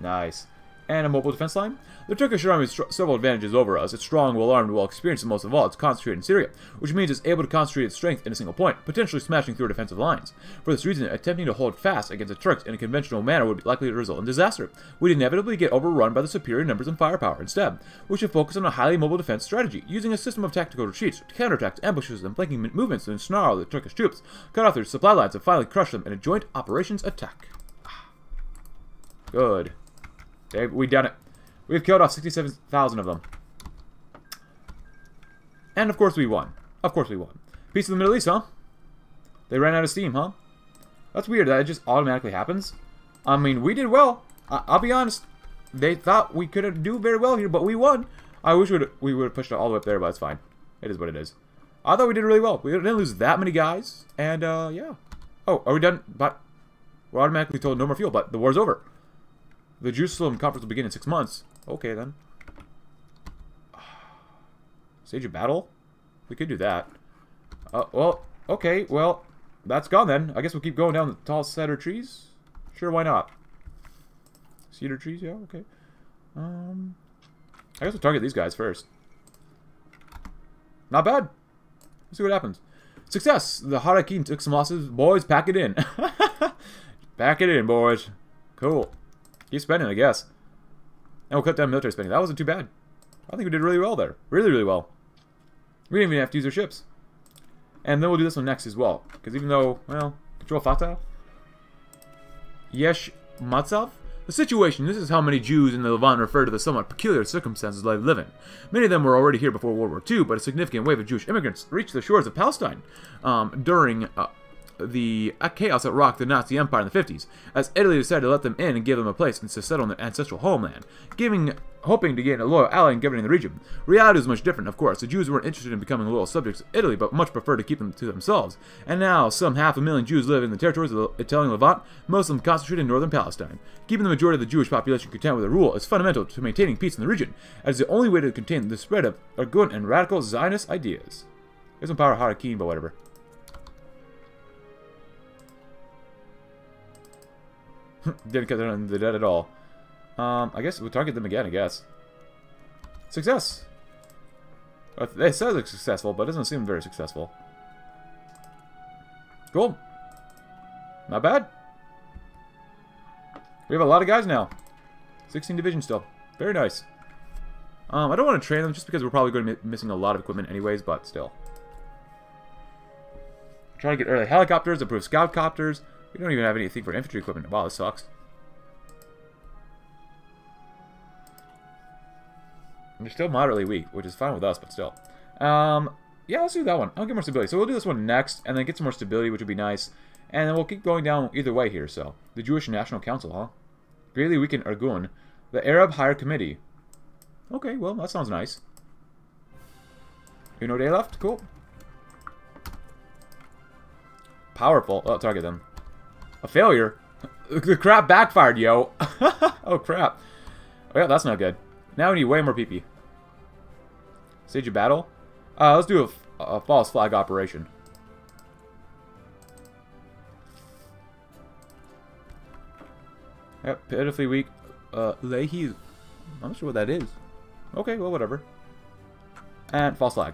Nice. And a mobile defense line. The Turkish army has several advantages over us. It's strong, well-armed, well-experienced, and most of all, it's concentrated in Syria, which means it's able to concentrate its strength in a single point, potentially smashing through our defensive lines. For this reason, attempting to hold fast against the Turks in a conventional manner would likely result in disaster. We'd inevitably get overrun by the superior numbers and firepower. Instead, we should focus on a highly mobile defense strategy, using a system of tactical retreats, counterattacks, ambushes, and flanking movements to snarl the Turkish troops, cut off their supply lines, and finally crush them in a joint operations attack. Good. We've done it. We've killed off sixty-seven thousand of them. And of course we won. Of course we won. Peace of the Middle East, huh? They ran out of steam, huh? That's weird that it just automatically happens. I mean, we did well. I I'll be honest. They thought we couldn't do very well here, but we won. I wish we'd we would have pushed it all the way up there, but it's fine. It is what it is. I thought we did really well. We didn't lose that many guys. And, uh, yeah. Oh, are we done? But we're automatically told no more fuel, but the war's over. The Jerusalem Conference will begin in six months. Okay, then. Stage of battle? We could do that. Uh, well, okay, well, that's gone then. I guess we'll keep going down the tall cedar trees? Sure, why not? Cedar trees, yeah, okay. Um, I guess we'll target these guys first. Not bad. Let's see what happens. Success! The Harakiyin took some losses. Boys, pack it in. Pack it in, boys. Cool. Keep spending, I guess. And we'll cut down military spending. That wasn't too bad. I think we did really well there. Really, really well. We didn't even have to use our ships. And then we'll do this one next as well. Because even though, well, control Fatah. Yesh Matzav. The situation, this is how many Jews in the Levant refer to the somewhat peculiar circumstances they live in. Many of them were already here before World War Two, but a significant wave of Jewish immigrants reached the shores of Palestine um, during... Uh, the chaos that rocked the Nazi Empire in the fifties, as Italy decided to let them in and give them a place to settle in their ancestral homeland, giving, hoping to gain a loyal ally and governing the region. Reality was much different, of course. The Jews weren't interested in becoming loyal subjects of Italy, but much preferred to keep them to themselves. And now, some half a million Jews live in the territories of the Italian Levant, most of them concentrated in northern Palestine. Keeping the majority of the Jewish population content with the rule is fundamental to maintaining peace in the region, as the only way to contain the spread of Irgun and radical Zionist ideas. Here's some power Harakiyin, but whatever. Didn't cut down the dead at all. Um, I guess we'll target them again, I guess. Success! It says it's successful, but it doesn't seem very successful. Cool. Not bad. We have a lot of guys now. sixteen divisions still. Very nice. Um, I don't want to train them just because we're probably going to be missing a lot of equipment anyways, but still. Try to get early helicopters, improve scout copters. We don't even have anything for infantry equipment. Wow, this sucks. And they're still moderately weak, which is fine with us, but still. Um, yeah, let's do that one. I'll get more stability. So we'll do this one next, and then get some more stability, which would be nice. And then we'll keep going down either way here, so. The Jewish National Council, huh? Greatly weakened Irgun. The Arab Higher Committee. Okay, well, that sounds nice. You know day left? Cool. Powerful. Oh, target them. A failure? The crap backfired, yo. Oh, crap. Oh, yeah, that's not good. Now we need way more P P. Stage of battle? Uh, let's do a, a false flag operation. Yep, pitifully weak. Uh, Leahy. I'm not sure what that is. Okay, well, whatever. And false flag.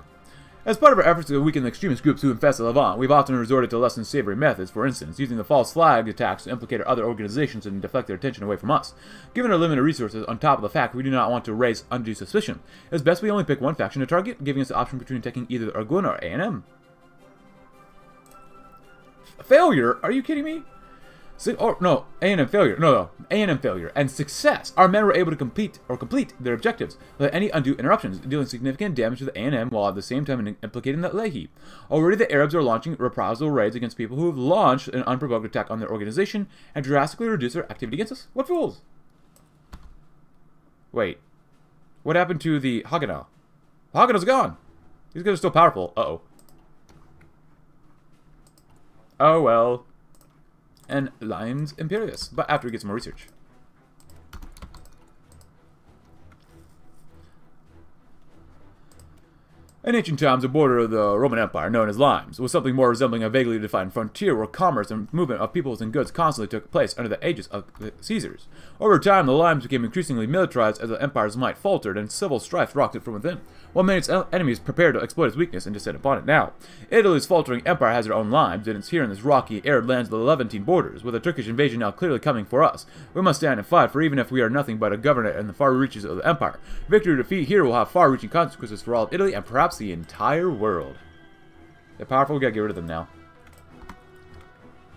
As part of our efforts to weaken the extremist groups who infest the Levant, we've often resorted to less than savory methods, for instance, using the false flag attacks to implicate other organizations and deflect their attention away from us. Given our limited resources, on top of the fact we do not want to raise undue suspicion, it's best we only pick one faction to target, giving us the option between taking either Irgun or A N M. Failure? Are you kidding me? So, or, no, A N M failure. No, no, A N M failure and success. Our men were able to compete or complete their objectives without any undue interruptions, dealing significant damage to the A N M while at the same time implicating the Leahy. Already, the Arabs are launching reprisal raids against people who have launched an unprovoked attack on their organization and drastically reduce their activity against us. What fools! Wait, what happened to the Haganah? The Haganah's gone. These guys are still powerful. Uh oh. Oh well. And Limes Imperius, but after we get some more research. In ancient times, the border of the Roman Empire, known as Limes, was something more resembling a vaguely defined frontier where commerce and movement of peoples and goods constantly took place under the aegis of the Caesars. Over time, the Limes became increasingly militarized as the empire's might faltered and civil strife rocked it from within, while many of its enemies prepared to exploit its weakness and descend upon it now. Italy's faltering empire has its own Limes, and it's here in this rocky, arid lands of the Levantine borders, with a Turkish invasion now clearly coming for us. We must stand and fight, for even if we are nothing but a governor in the far reaches of the empire, victory or defeat here will have far-reaching consequences for all of Italy and perhaps the entire world. They're powerful, we gotta get rid of them now.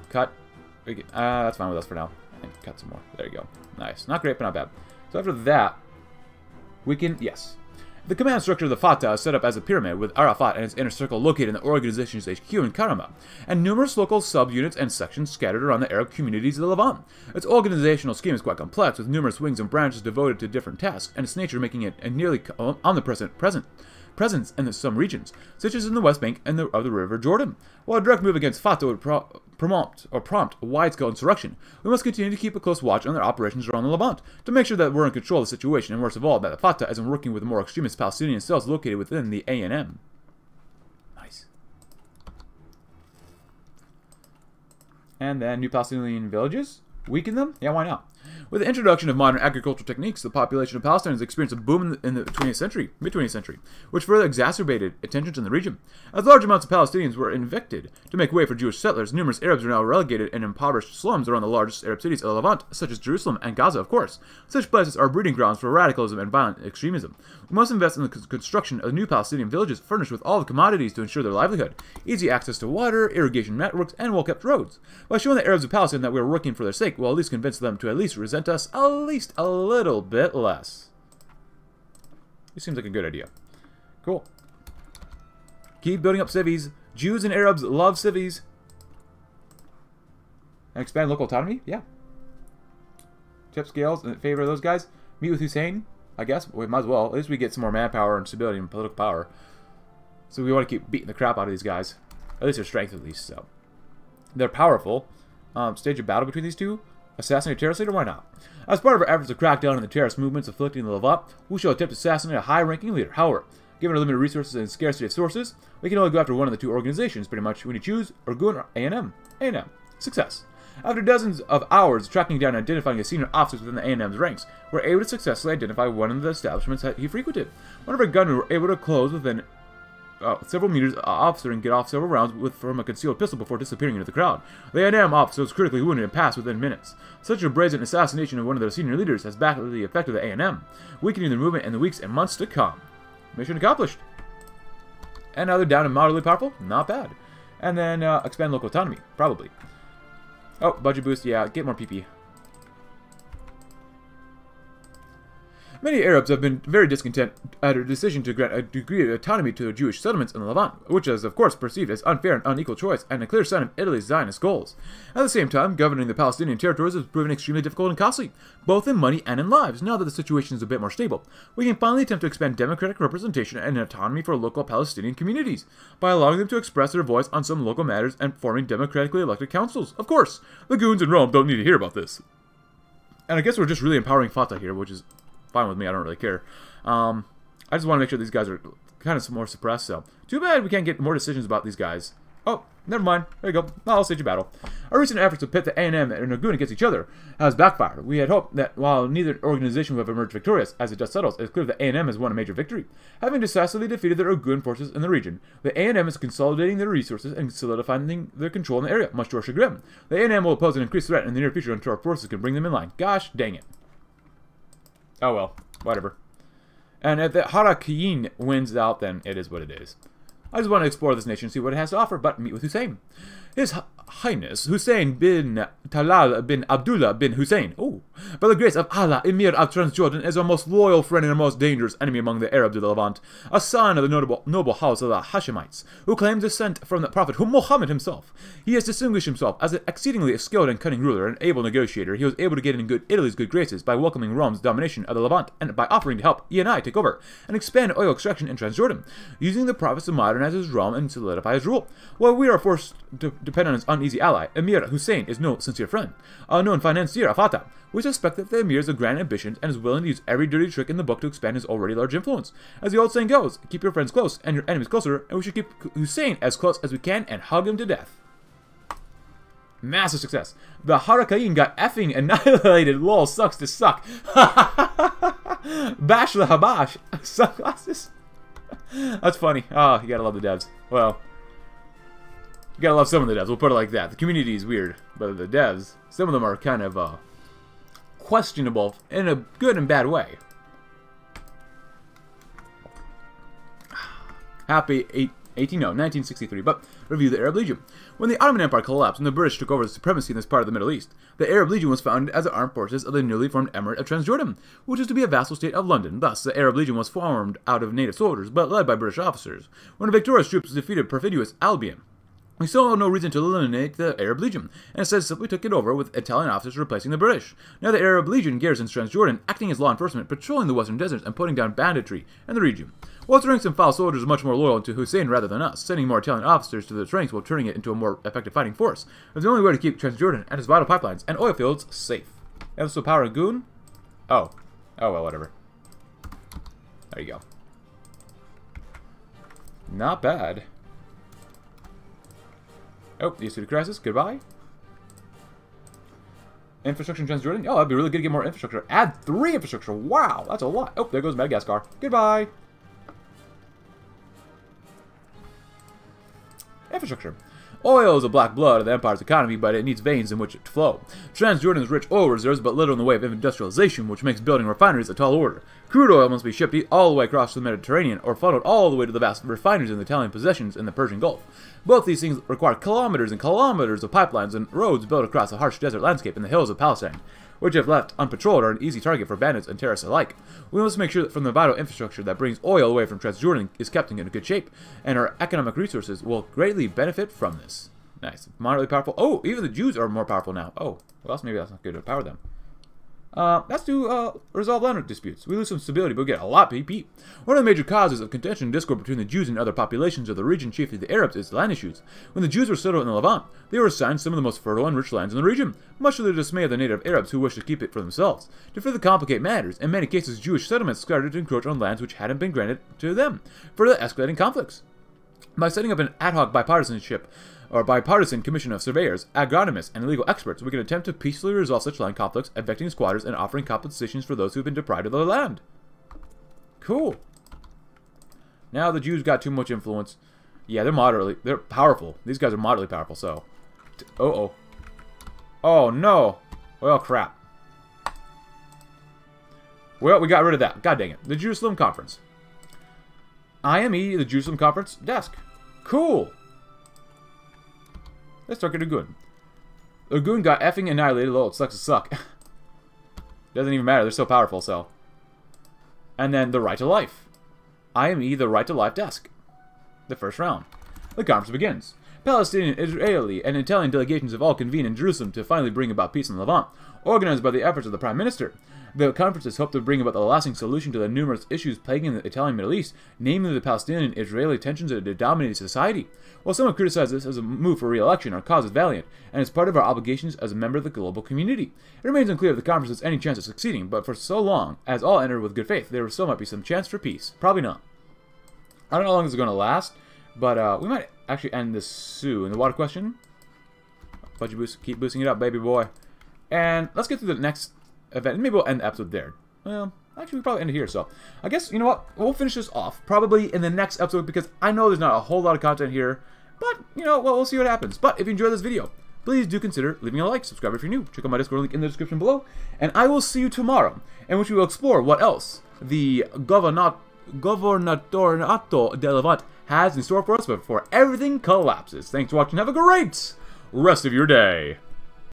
Cut. We get, uh, that's fine with us for now. And cut some more. There you go. Nice. Not great, but not bad. So after that, we can... Yes. The command structure of the Fatah is set up as a pyramid, with Arafat and his inner circle located in the organization's H Q in Karameh, and numerous local subunits and sections scattered around the Arab communities of the Levant. Its organizational scheme is quite complex, with numerous wings and branches devoted to different tasks, and its nature making it a nearly omnipresent present. presence in some regions, such as in the West Bank and the, of the River Jordan. While a direct move against Fatah would pro prompt, or prompt a wide-scale insurrection, we must continue to keep a close watch on their operations around the Levant, to make sure that we're in control of the situation, and worst of all, that the Fatah isn't working with more extremist Palestinian cells located within the A N M. Nice. And then, new Palestinian villages? Weaken them? Yeah, why not? With the introduction of modern agricultural techniques, the population of Palestine has experienced a boom in the twentieth century, mid twentieth century, which further exacerbated tensions in the region. As large amounts of Palestinians were evicted to make way for Jewish settlers, numerous Arabs are now relegated in impoverished slums around the largest Arab cities of the Levant, such as Jerusalem and Gaza, of course. Such places are breeding grounds for radicalism and violent extremism. We must invest in the construction of new Palestinian villages furnished with all the commodities to ensure their livelihood, easy access to water, irrigation networks, and well-kept roads. By showing the Arabs of Palestine that we are working for their sake, we'll at least convince them to at least resent us at least a little bit less. This seems like a good idea. Cool. Keep building up cities. Jews and Arabs love cities. And expand local autonomy? Yeah. Tip scales in favor of those guys. Meet with Hussein, I guess. We might as well. At least we get some more manpower and stability and political power. So we want to keep beating the crap out of these guys. At least their strength, at least. So they're powerful. Um, stage a battle between these two. Assassinate a terrorist leader? Why not? As part of our efforts to crack down on the terrorist movements afflicting the Levant, we shall attempt to assassinate a high-ranking leader. However, given our limited resources and scarcity of sources, we can only go after one of the two organizations, pretty much. When you choose, Irgun or A N M. A N M. Success. After dozens of hours tracking down and identifying a senior officer within the A N M's ranks, we were able to successfully identify one of the establishments that he frequented. One of our gunmen were able to close within Uh, several meters uh, officer and get off several rounds with, from a concealed pistol before disappearing into the crowd. The A N M officer was critically wounded and passed within minutes. Such a brazen assassination of one of their senior leaders has badly affected the A N M, weakening the movement in the weeks and months to come. Mission accomplished. And now they're down and moderately powerful? Not bad. And then uh, expand local autonomy, probably. Oh, budget boost, yeah, get more P P. Many Arabs have been very discontent at her decision to grant a degree of autonomy to the Jewish settlements in the Levant, which is, of course, perceived as unfair and unequal choice, and a clear sign of Italy's Zionist goals. At the same time, governing the Palestinian territories has proven extremely difficult and costly, both in money and in lives. Now that the situation is a bit more stable, we can finally attempt to expand democratic representation and autonomy for local Palestinian communities, by allowing them to express their voice on some local matters and forming democratically elected councils. Of course, the goons in Rome don't need to hear about this. And I guess we're just really empowering Fatah here, which is fine with me, I don't really care. Um, I just want to make sure these guys are kind of some more suppressed, so too bad we can't get more decisions about these guys. Oh, never mind. There you go. I'll stage a battle. Our recent efforts to pit the A N M and Irgun against each other has backfired. We had hoped that while neither organization would have emerged victorious, as the dust settles, it is clear that A N M has won a major victory. Having decisively defeated their Irgun forces in the region, the A N M is consolidating their resources and solidifying their control in the area, much to our chagrin. The A N M will pose an increased threat in the near future until our forces can bring them in line. Gosh dang it. Oh well. Whatever. And if the Harakiyin wins out, then it is what it is. I just want to explore this nation and see what it has to offer, but meet with Hussein. His H Highness Hussein bin Talal bin Abdullah bin Hussein. Oh, by the grace of Allah, Emir of Transjordan is our most loyal friend and our most dangerous enemy among the Arabs of the Levant, a son of the notable, noble house of the Hashemites, who claims descent from the Prophet Muhammad himself. He has distinguished himself as an exceedingly skilled and cunning ruler and able negotiator. He was able to get in good Italy's good graces by welcoming Rome's domination of the Levant and by offering to help E N I take over and expand oil extraction in Transjordan, using the prophets to modernize his realm and solidify his rule. While we are forced to depend on his uneasy ally, Emir Hussein is no sincere friend, a known financier of Fatah. We suspect that the Emir has grand ambitions and is willing to use every dirty trick in the book to expand his already large influence. As the old saying goes, keep your friends close and your enemies closer, and we should keep Hussein as close as we can and hug him to death. Massive success. The Harakiyin got effing annihilated. Lol, sucks to suck. Bash la habash. Sunglasses? That's funny. Ah, oh, you gotta love the devs. Well, you gotta love some of the devs. We'll put it like that. The community is weird, but the devs, some of them are kind of, uh, questionable in a good and bad way. Happy eighteen oh, nineteen sixty-three, but review the Arab Legion. When the Ottoman Empire collapsed and the British took over the supremacy in this part of the Middle East, the Arab Legion was founded as the armed forces of the newly formed Emirate of Transjordan, which is to be a vassal state of London. Thus, the Arab Legion was formed out of native soldiers, but led by British officers. When the victorious troops defeated perfidious Albion, we saw no reason to eliminate the Arab Legion, and instead simply took it over with Italian officers replacing the British. Now the Arab Legion garrisons Transjordan, acting as law enforcement, patrolling the western deserts and putting down banditry in the region. Weltering some foul soldiers much more loyal to Hussein rather than us, sending more Italian officers to those ranks while turning it into a more effective fighting force. It's the only way to keep Transjordan and its vital pipelines and oil fields safe. Episode Power Goon? Oh. Oh well, whatever. There you go. Not bad. Oh, the Asiatic crisis. Goodbye. Infrastructure in Transjordan. Oh, that'd be really good to get more infrastructure. Add three infrastructure. Wow, that's a lot. Oh, there goes Madagascar. Goodbye. Infrastructure. Oil is the black blood of the empire's economy, but it needs veins in which it to flow. Transjordan's rich oil reserves, but little in the way of industrialization, which makes building refineries a tall order. Crude oil must be shipped all the way across the Mediterranean, or funneled all the way to the vast refineries in the Italian possessions in the Persian Gulf. Both these things require kilometers and kilometers of pipelines and roads built across a harsh desert landscape in the hills of Palestine, which if left unpatrolled are an easy target for bandits and terrorists alike. We must make sure that from the vital infrastructure that brings oil away from Transjordan is kept in good shape, and our economic resources will greatly benefit from this. Nice. Moderately powerful. Oh, even the Jews are more powerful now. Oh, well, else maybe that's not good to power them. Uh, that's to uh, resolve land disputes. We lose some stability, but we get a lot of P P. One of the major causes of contention and discord between the Jews and other populations of the region, chiefly the Arabs, is land issues. When the Jews were settled in the Levant, they were assigned some of the most fertile and rich lands in the region, much to the dismay of the native Arabs who wished to keep it for themselves. To further complicate matters, in many cases Jewish settlements started to encroach on lands which hadn't been granted to them, further escalating conflicts. By setting up an ad hoc bipartisanship, or bipartisan commission of surveyors, agronomists, and legal experts, we can attempt to peacefully resolve such land conflicts, evicting squatters and offering compensations for those who have been deprived of their land. Cool. Now the Jews got too much influence. Yeah, they're moderately, they're powerful. These guys are moderately powerful, so. Uh-oh. Oh, no. Well, crap. Well, we got rid of that. God dang it. The Jerusalem Conference. I M E, the Jerusalem Conference desk. Cool. Let's talk to Irgun. Irgun got effing annihilated. Oh, it sucks to suck. Doesn't even matter. They're so powerful, so. And then the right to life. I M E, the right to life desk. The first round. The conference begins. Palestinian, Israeli, and Italian delegations have all convened in Jerusalem to finally bring about peace in the Levant, organized by the efforts of the Prime Minister. The conference is hoped to bring about the lasting solution to the numerous issues plaguing the Italian Middle East, namely the Palestinian-Israeli tensions that have dominated society. While some have criticized this as a move for re-election, our cause is valiant, and is part of our obligations as a member of the global community. It remains unclear if the conference has any chance of succeeding, but for so long as all entered with good faith, there still might be some chance for peace. Probably not. I don't know how long this is going to last, but uh, we might actually end this soon. The water question. Budget boost. Keep boosting it up, baby boy. And let's get to the next event. Maybe we'll end the episode there. Well, actually, we probably end it here, so I guess, you know what? We'll finish this off probably in the next episode because I know there's not a whole lot of content here. But, you know, well, we'll see what happens. But if you enjoyed this video, please do consider leaving a like, subscribe if you're new, check out my Discord link in the description below, and I will see you tomorrow, in which we will explore what else the Governat Governatorato del Levante has in store for us before everything collapses. Thanks for watching. Have a great rest of your day.